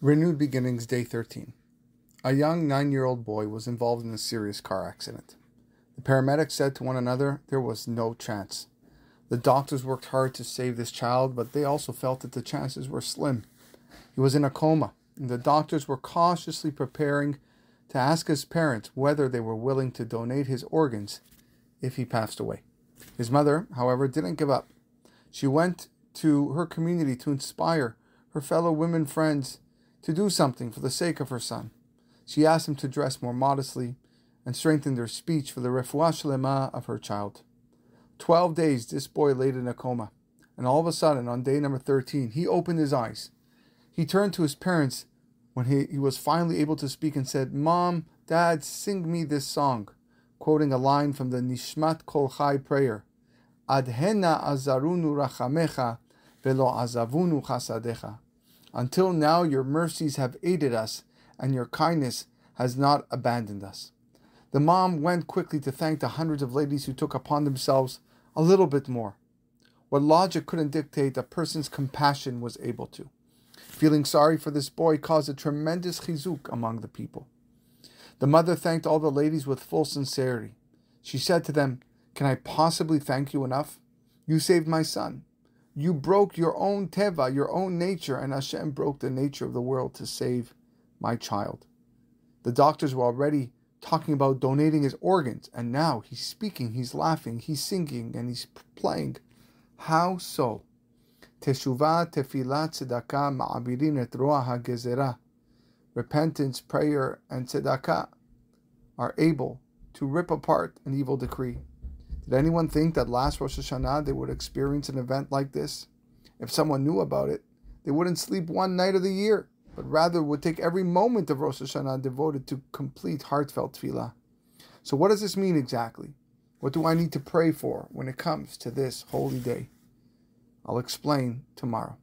Renewed Beginnings, Day 13. A young 9-year-old boy was involved in a serious car accident. The paramedics said to one another, there was no chance. The doctors worked hard to save this child, but they also felt that the chances were slim. He was in a coma, and the doctors were cautiously preparing to ask his parents whether they were willing to donate his organs if he passed away. His mother, however, didn't give up. She went to her community to inspire her fellow women friends to do something for the sake of her son. She asked them to dress more modestly and strengthen their speech for the refuah shelema of her child. 12 days this boy laid in a coma, and all of a sudden, on day number 13, he opened his eyes. He turned to his parents when he was finally able to speak and said, "Mom, Dad, sing me this song," quoting a line from the Nishmat Kolchai prayer, "Adhena azarunu rachamecha velo azavunu chasadecha." Until now your mercies have aided us, and your kindness has not abandoned us. The mom went quickly to thank the hundreds of ladies who took upon themselves a little bit more. What logic couldn't dictate, a person's compassion was able to. Feeling sorry for this boy caused a tremendous chizuk among the people. The mother thanked all the ladies with full sincerity. She said to them, "Can I possibly thank you enough? You saved my son. You broke your own teva, your own nature, and Hashem broke the nature of the world to save my child." The doctors were already talking about donating his organs, and now he's speaking, he's laughing, he's singing, and he's playing. How so? Teshuvah, tefilah, tzedakah, ma'abirin et ruaha gizera. Repentance, prayer, and tzedakah are able to rip apart an evil decree. Did anyone think that last Rosh Hashanah they would experience an event like this? If someone knew about it, they wouldn't sleep one night of the year, but rather would take every moment of Rosh Hashanah devoted to complete heartfelt tefilah. So what does this mean exactly? What do I need to pray for when it comes to this holy day? I'll explain tomorrow.